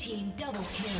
team double kill.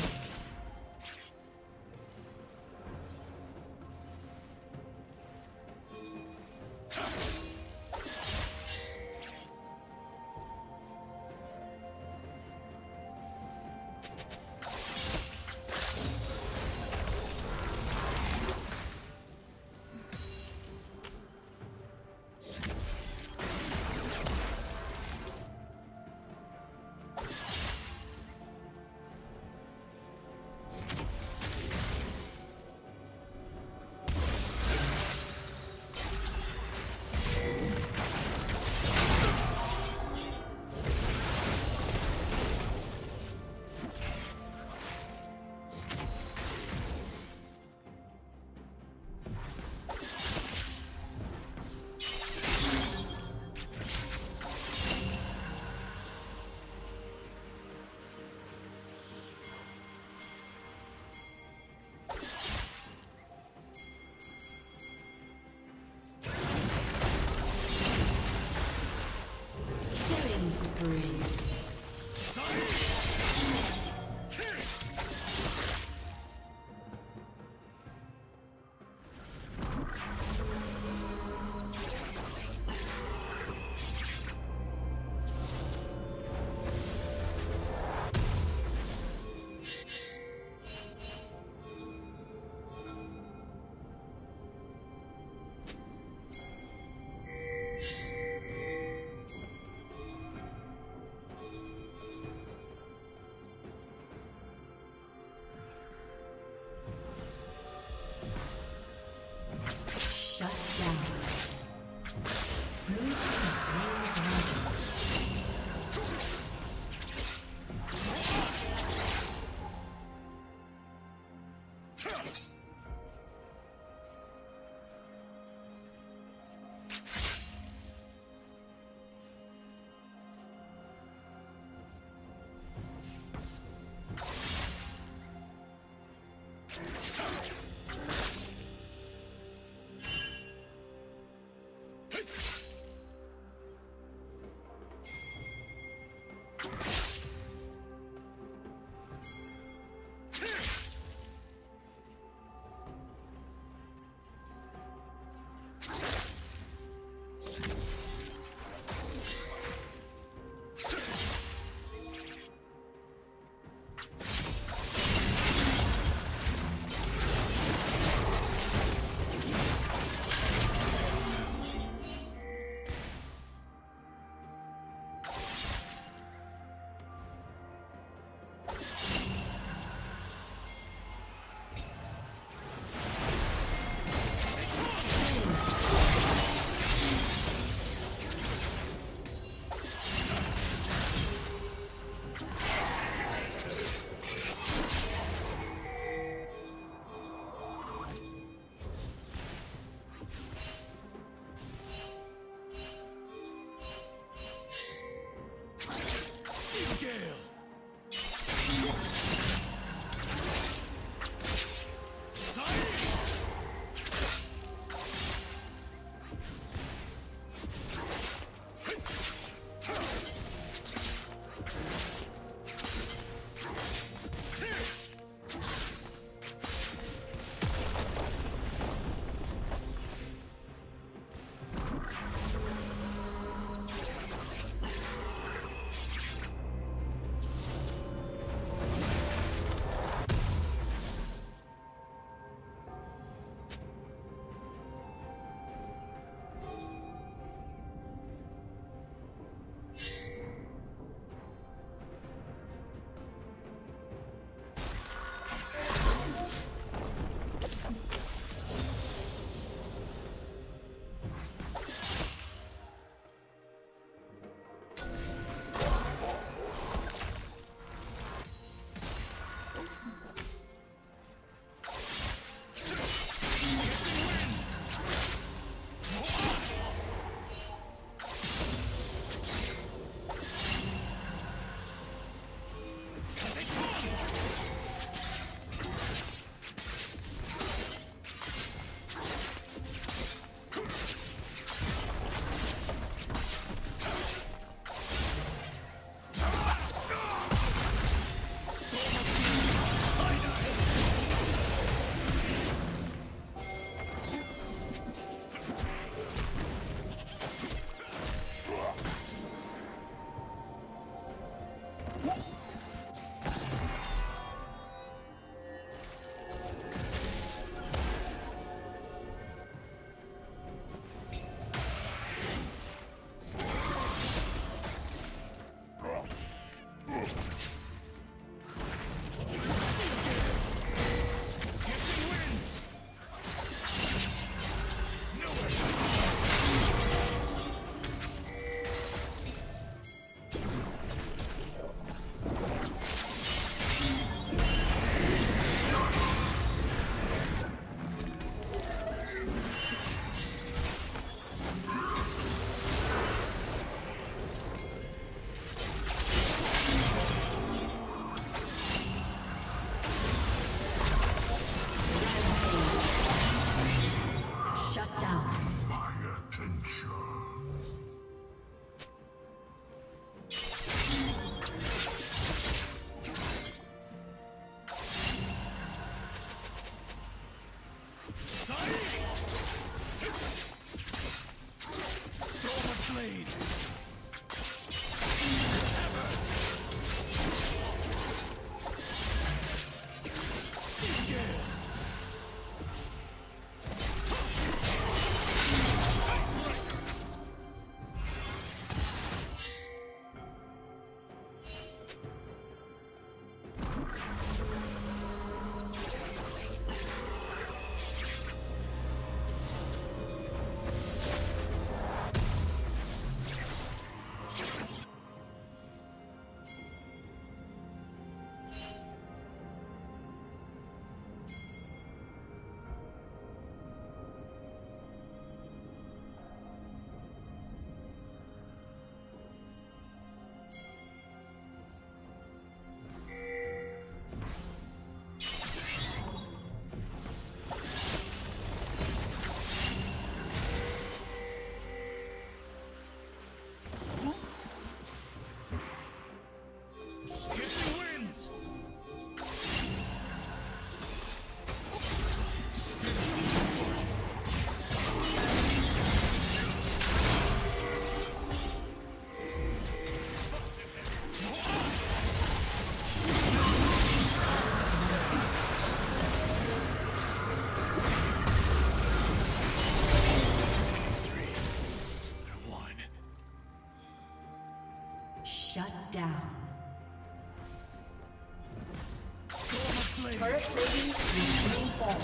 Turret plating is being fallen.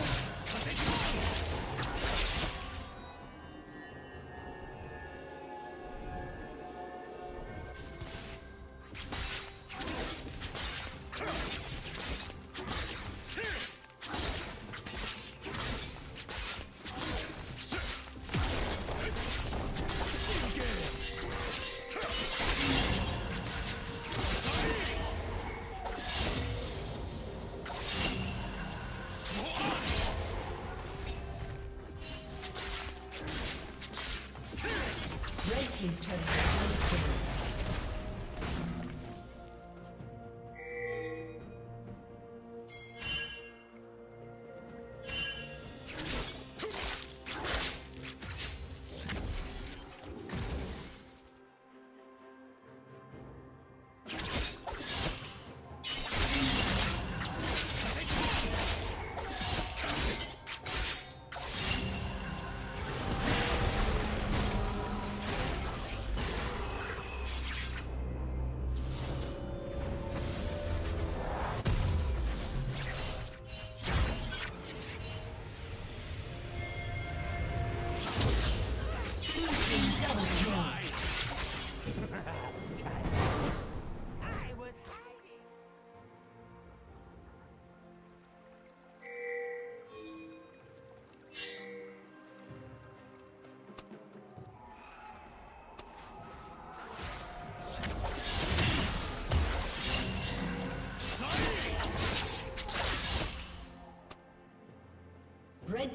Red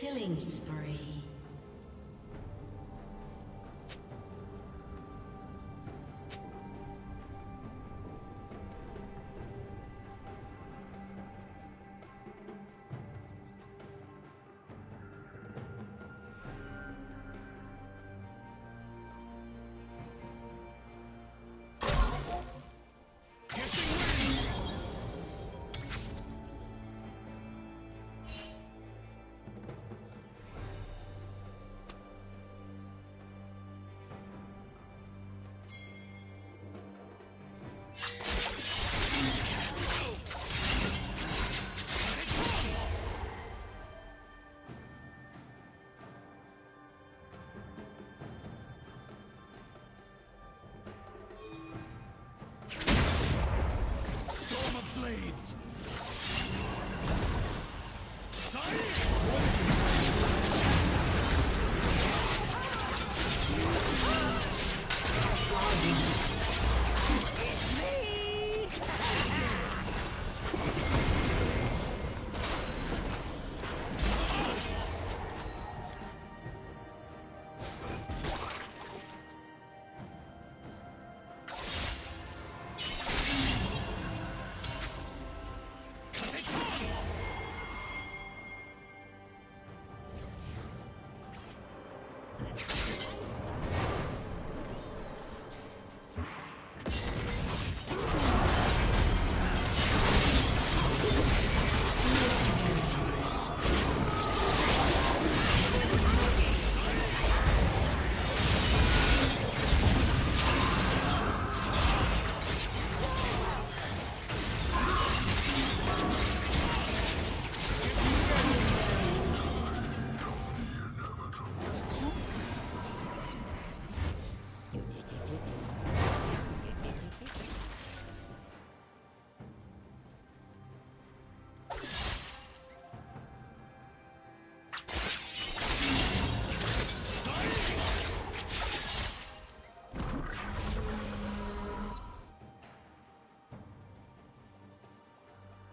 Killing spree.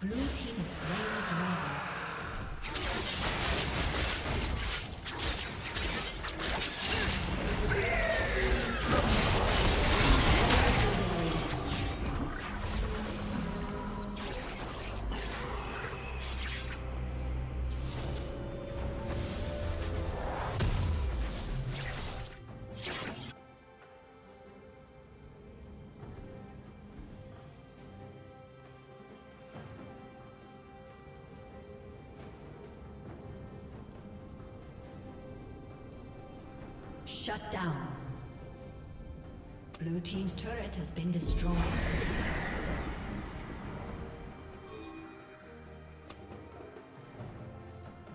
Blue team is slain the dragon. Shut down. Blue team's turret has been destroyed.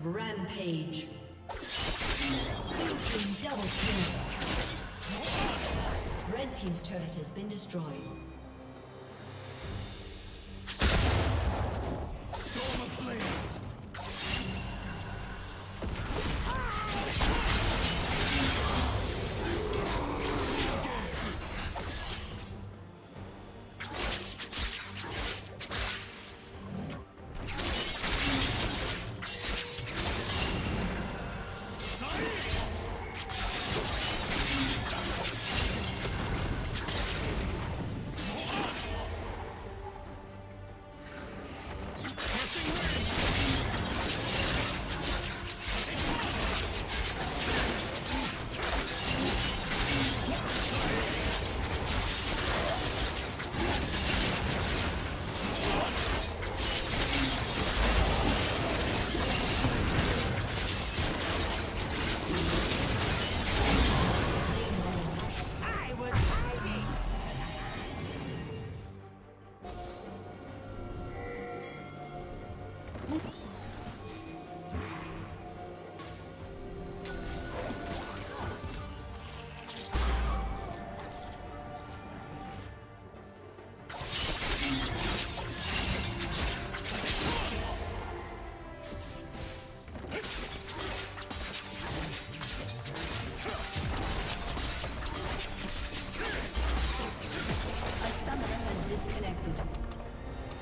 Rampage. Blue team double kill. Red team's turret has been destroyed.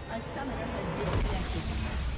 A summoner has disconnected.